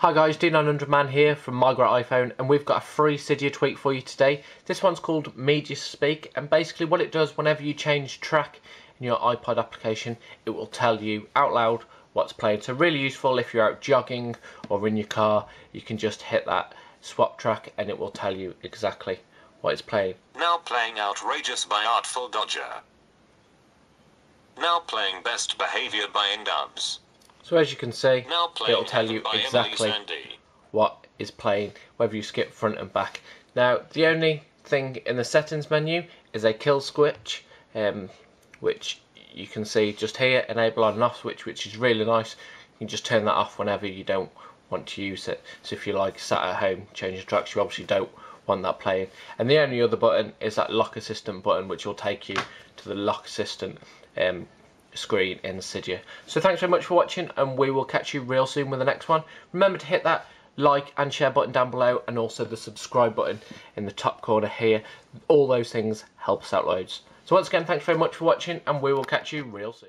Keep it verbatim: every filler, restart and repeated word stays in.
Hi guys, D nine hundred man here from MyGreat iPhone, and we've got a free Cydia tweak for you today. This one's called Media Speak, and basically what it does whenever you change track in your iPod application, it will tell you out loud what's played. So really useful if you're out jogging or in your car, you can just hit that swap track and it will tell you exactly what is playing. Now playing Outrageous by Artful Dodger. Now playing Best Behaviour by Indubs. So as you can see, it'll tell you exactly what is playing, whether you skip front and back. Now, the only thing in the settings menu is a kill switch, um, which you can see just here, enable on and off switch, which is really nice. You can just turn that off whenever you don't want to use it. So if you like sat at home, changing tracks, you obviously don't want that playing. And the only other button is that lock assistant button, which will take you to the lock assistant um, screen in Cydia. So thanks very much for watching, and we will catch you real soon with the next one. Remember to hit that like and share button down below, and also the subscribe button in the top corner here. All those things help us out loads. So once again, thanks very much for watching, and we will catch you real soon.